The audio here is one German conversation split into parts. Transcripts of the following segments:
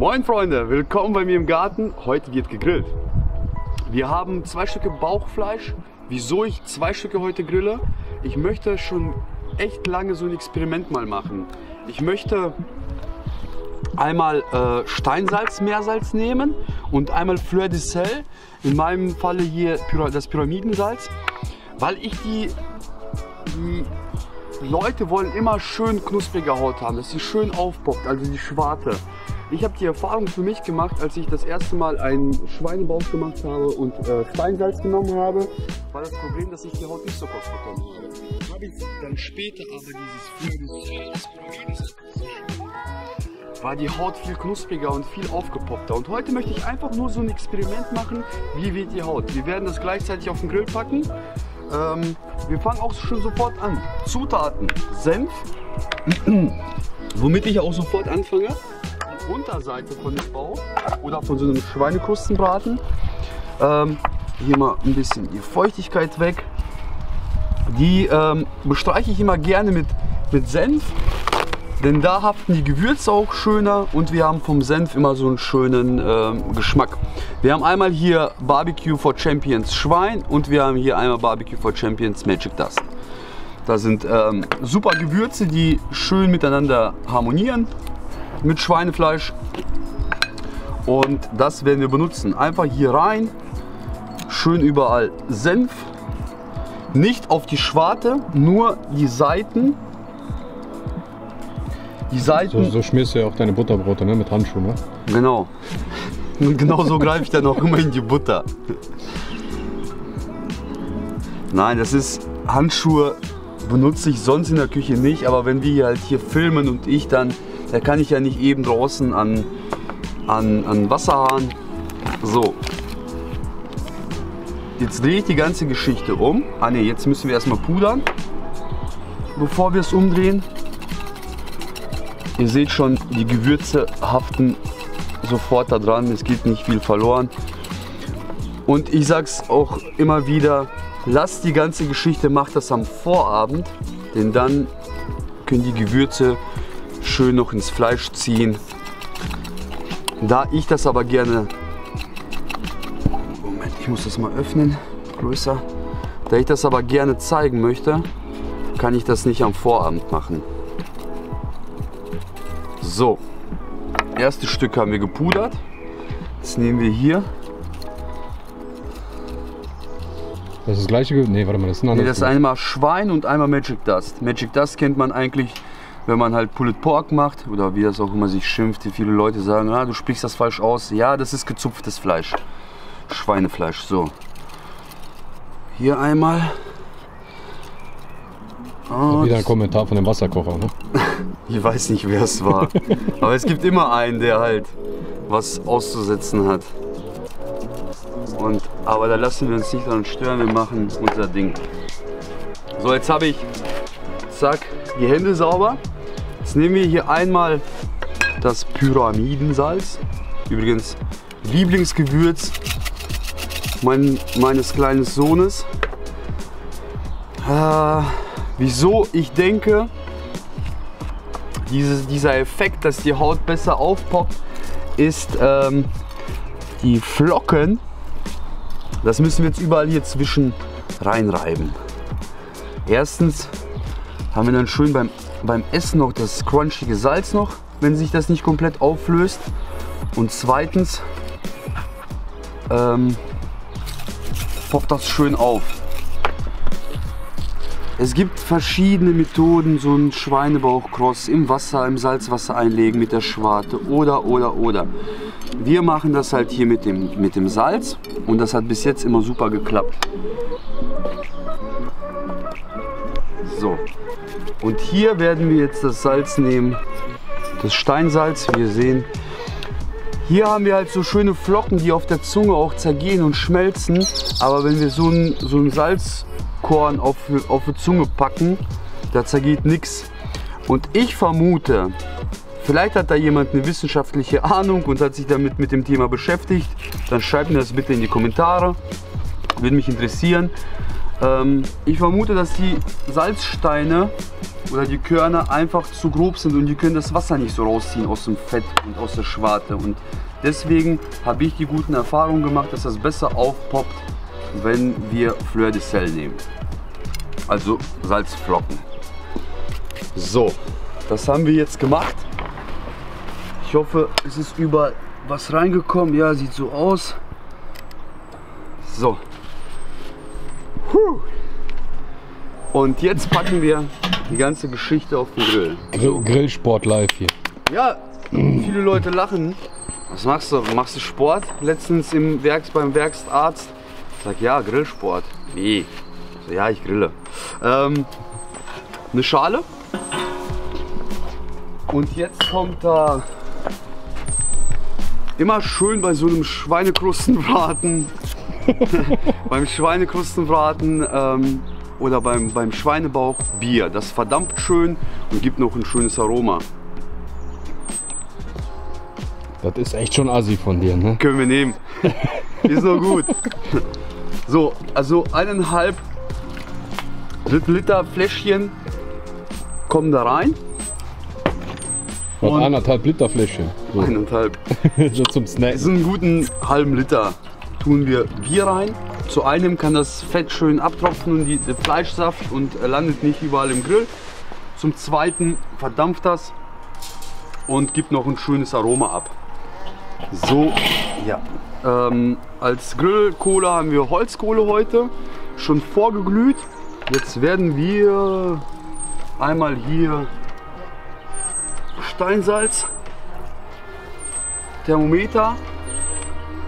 Moin Freunde, willkommen bei mir im Garten. Heute wird gegrillt. Wir haben 2 Stücke Bauchfleisch. Wieso ich 2 Stücke heute grille? Ich möchte schon echt lange so ein Experiment mal machen. Ich möchte einmal Steinsalz, Meersalz nehmen und einmal Fleur de Sel. In meinem Falle hier das Pyramidensalz, weil ich die Leute wollen immer schön knusprige Haut haben, dass sie schön aufpoppt, also die Schwarte. Ich habe die Erfahrung für mich gemacht, als ich das erste Mal einen Schweinebauch gemacht habe und Steinsalz genommen habe, war das Problem, dass ich die Haut nicht so groß bekommen habe. Habe ich dann später aber dieses Flügel, war die Haut viel knuspriger und viel aufgepoppter. Und heute möchte ich einfach nur so ein Experiment machen, wie wird die Haut. Wir werden das gleichzeitig auf den Grill packen. Wir fangen auch schon sofort an. Zutaten: Senf, womit ich auch sofort anfange. Unterseite von dem Bauch oder von so einem Schweinekrustenbraten. Hier mal ein bisschen die Feuchtigkeit weg. Die bestreiche ich immer gerne mit Senf, denn da haften die Gewürze auch schöner und wir haben vom Senf immer so einen schönen Geschmack. Wir haben einmal hier Barbecue for Champions Schwein und wir haben hier einmal Barbecue for Champions Magic Dust. Da sind super Gewürze, die schön miteinander harmonieren. Mit Schweinefleisch, und das werden wir benutzen. Einfach hier rein, schön überall Senf, nicht auf die Schwarte, nur die Seiten. Die Seiten. So schmierst du ja auch deine Butterbrote, ne? Mit Handschuhen, ne? Genau. Und genau so greife ich dann auch immer in die Butter. Nein, das ist Handschuhe, benutze ich sonst in der Küche nicht, aber wenn wir halt hier filmen und ich dann. Da kann ich ja nicht eben draußen an Wasserhahn. So. Jetzt drehe ich die ganze Geschichte um. Ah ne, jetzt müssen wir erstmal pudern, bevor wir es umdrehen. Ihr seht schon, die Gewürze haften sofort da dran. Es geht nicht viel verloren. Und ich sag's auch immer wieder, lasst die ganze Geschichte, macht das am Vorabend. Denn dann können die Gewürze schön noch ins Fleisch ziehen. Da ich das aber gerne, Moment, ich muss das mal öffnen, größer. Da ich das aber gerne zeigen möchte, kann ich das nicht am Vorabend machen. So, erste Stück haben wir gepudert. Jetzt nehmen wir hier. Das ist das gleiche, nee, warte mal, das ist ein anderes. Nee, das ist einmal Schwein und einmal Magic Dust. Magic Dust kennt man eigentlich, wenn man halt Pulled Pork macht oder wie das auch immer sich schimpft. Viele Leute sagen, ah, du sprichst das falsch aus. Ja, das ist gezupftes Fleisch, Schweinefleisch. So, hier einmal. Und wieder ein Kommentar von dem Wasserkocher, ne? Ich weiß nicht, wer es war. Aber es gibt immer einen, der halt was auszusetzen hat. Und, aber da lassen wir uns nicht daran stören, wir machen unser Ding. So, jetzt habe ich, zack, die Hände sauber. Jetzt nehmen wir hier einmal das Pyramidensalz. Übrigens Lieblingsgewürz meines kleinen Sohnes. Wieso ich denke, dieser Effekt, dass die Haut besser aufpoppt, ist die Flocken. Das müssen wir jetzt überall hier zwischen reinreiben. Erstens haben wir dann schön beim Essen noch das crunchige Salz noch, wenn sich das nicht komplett auflöst. Und zweitens poppt das schön auf. Es gibt verschiedene Methoden, so einen Schweinebauchkross im Wasser, im Salzwasser einlegen mit der Schwarte oder. Wir machen das halt hier mit dem Salz und das hat bis jetzt immer super geklappt. So, und hier werden wir jetzt das Salz nehmen, das Steinsalz, wie ihr seht. Hier haben wir halt so schöne Flocken, die auf der Zunge auch zergehen und schmelzen. Aber wenn wir so ein Salzkorn auf die Zunge packen, da zergeht nichts. Und ich vermute, vielleicht hat da jemand eine wissenschaftliche Ahnung und hat sich damit mit dem Thema beschäftigt. Dann schreibt mir das bitte in die Kommentare, würde mich interessieren. Ich vermute, dass die Salzsteine oder die Körner einfach zu grob sind und die können das Wasser nicht so rausziehen aus dem Fett und aus der Schwarte. Und deswegen habe ich die guten Erfahrungen gemacht, dass das besser aufpoppt, wenn wir Fleur de Sel nehmen. Also Salzflocken. So, das haben wir jetzt gemacht. Ich hoffe, es ist überall was reingekommen. Ja, sieht so aus. So. Und jetzt packen wir die ganze Geschichte auf den Grill. So. Grillsport live hier. Ja, viele Leute lachen. Was machst du? Machst du Sport? Letztens beim Werksarzt. Ich sag, ja, Grillsport. Nee. So, ja, ich grille. Eine Schale. Und jetzt kommt da immer schön bei so einem Schweinekrustenbraten. Beim Schweinekrustenbraten oder beim Schweinebauch Bier. Das verdampft schön und gibt noch ein schönes Aroma. Das ist echt schon assi von dir, ne? Können wir nehmen. Ist noch gut. So, also 1,5 Liter Fläschchen kommen da rein. Und 1,5 Liter Fläschchen. So. 1,5. So zum Snack. Das ist einen guten halben Liter. Tun wir Bier rein. Zu einem kann das Fett schön abtropfen und der Fleischsaft und landet nicht überall im Grill. Zum zweiten verdampft das und gibt noch ein schönes Aroma ab. So, ja. Als Grillkohle haben wir Holzkohle heute, schon vorgeglüht. Jetzt werden wir einmal hier Steinsalz, Thermometer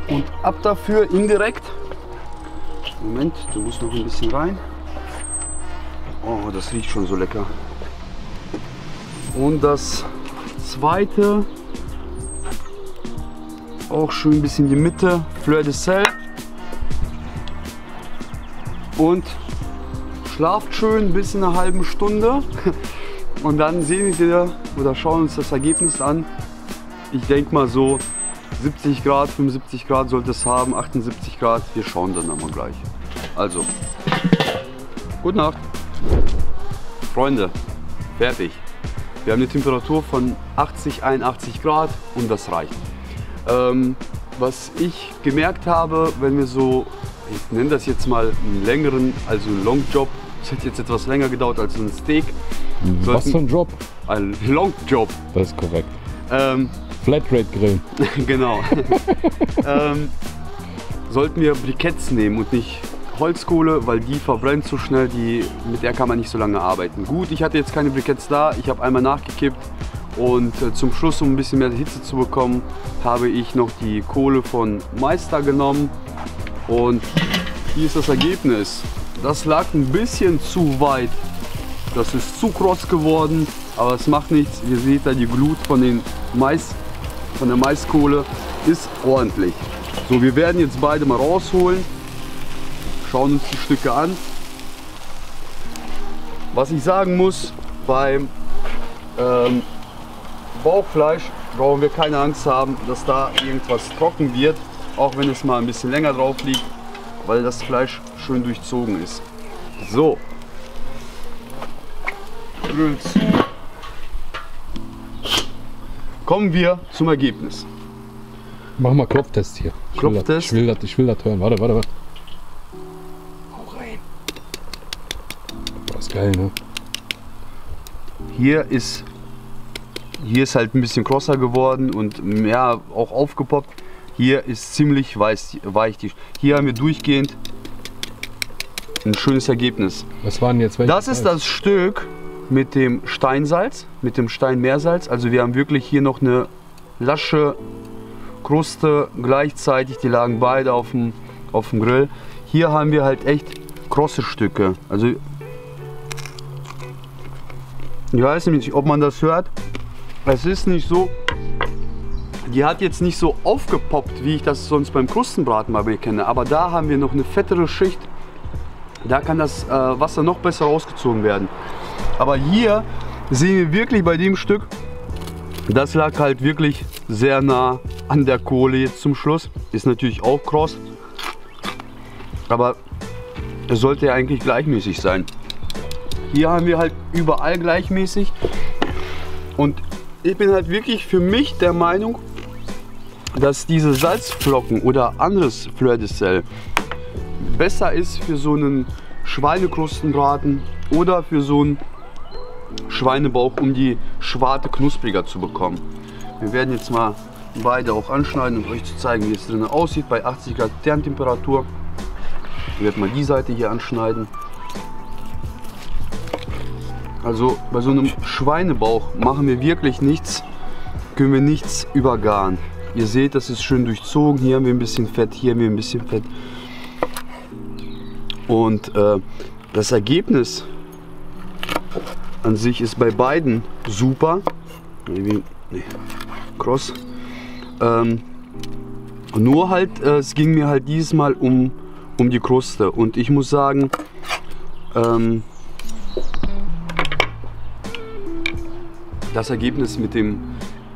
und ab dafür indirekt. Moment, du musst noch ein bisschen rein. Oh, das riecht schon so lecker. Und das zweite, auch schön ein bisschen in die Mitte, Fleur de Sel. Und schlaft schön bis in einer halben Stunde. Und dann sehen wir oder schauen uns das Ergebnis an. Ich denke mal so 70 Grad, 75 Grad sollte es haben, 78 Grad. Wir schauen dann einmal gleich. Also, gute Nacht. Freunde, fertig. Wir haben eine Temperatur von 80, 81 Grad und das reicht. Was ich gemerkt habe, wenn wir so, ich nenne das jetzt mal einen längeren, also einen Long Job, das hätte jetzt etwas länger gedauert als ein Steak. Was für ein Job? Ein Long Job. Das ist korrekt. Flatrate Grill. Genau. Sollten wir Briketts nehmen und nicht Holzkohle, weil die verbrennt so schnell, mit der kann man nicht so lange arbeiten. Gut, ich hatte jetzt keine Briketts da, ich habe einmal nachgekippt und zum Schluss, um ein bisschen mehr Hitze zu bekommen, habe ich noch die Kohle von Meister genommen und hier ist das Ergebnis. Das lag ein bisschen zu weit, das ist zu kross geworden, aber es macht nichts. Ihr seht da die Glut von der Maiskohle ist ordentlich. So, wir werden jetzt beide mal rausholen, schauen uns die Stücke an. Was ich sagen muss, beim Bauchfleisch brauchen wir keine Angst haben, dass da irgendwas trocken wird, auch wenn es mal ein bisschen länger drauf liegt, weil das Fleisch schön durchzogen ist. So, Grill zu. Kommen wir zum Ergebnis. Machen wir Klopftest hier. Klopftest? Ich will das hören. Warte. Hau rein. Das ist geil, ne? Hier ist halt ein bisschen krosser geworden und mehr auch aufgepoppt. Hier ist ziemlich weich. Hier haben wir durchgehend ein schönes Ergebnis. Was waren jetzt? Das ist das Stück mit dem Steinsalz, mit dem Steinmeersalz. Also wir haben wirklich hier noch eine lasche Kruste gleichzeitig, die lagen beide auf dem Grill. Hier haben wir halt echt krosse Stücke. Also ich weiß nicht, ob man das hört. Es ist nicht so, die hat jetzt nicht so aufgepoppt, wie ich das sonst beim Krustenbraten mal kenne. Aber da haben wir noch eine fettere Schicht. Da kann das Wasser noch besser rausgezogen werden. Aber hier sehen wir wirklich bei dem Stück, das lag halt wirklich sehr nah an der Kohle jetzt zum Schluss. Ist natürlich auch kross, aber Das sollte ja eigentlich gleichmäßig sein. Hier haben wir halt überall gleichmäßig. Und ich bin halt wirklich für mich der Meinung, dass diese Salzflocken oder anderes Fleur de Sel besser ist für so einen Schweinekrustenbraten oder für so einen Schweinebauch, um die Schwarte knuspriger zu bekommen. Wir werden jetzt mal beide auch anschneiden, um euch zu zeigen, wie es drinnen aussieht bei 80 Grad Kerntemperatur. Ich werde mal die Seite hier anschneiden. Also bei so einem Schweinebauch machen wir wirklich nichts, können wir nichts übergaren. Ihr seht, das ist schön durchzogen. Hier haben wir ein bisschen Fett, hier haben wir ein bisschen Fett. Und das Ergebnis an sich ist bei beiden super. Nur halt, es ging mir halt dieses Mal um die Kruste. Und ich muss sagen, das Ergebnis mit dem,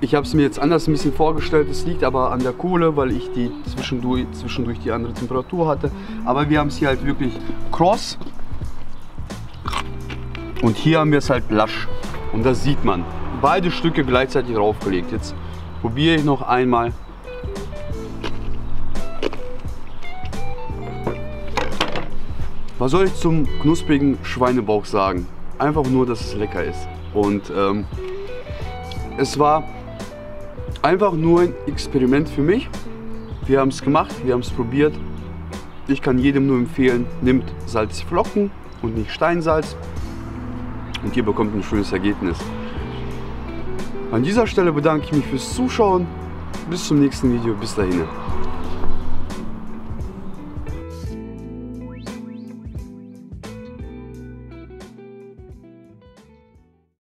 ich habe es mir jetzt anders ein bisschen vorgestellt, es liegt aber an der Kohle, weil ich die zwischendurch die andere Temperatur hatte. Aber wir haben es hier halt wirklich kross und hier haben wir es halt lasch. Und das sieht man. Beide Stücke gleichzeitig draufgelegt. Jetzt probiere ich noch einmal. Was soll ich zum knusprigen Schweinebauch sagen? Einfach nur, dass es lecker ist. Und es war einfach nur ein Experiment für mich. Wir haben es gemacht, wir haben es probiert. Ich kann jedem nur empfehlen, nimmt Salzflocken und nicht Steinsalz. Und ihr bekommt ein schönes Ergebnis. An dieser Stelle bedanke ich mich fürs Zuschauen. Bis zum nächsten Video, bis dahin.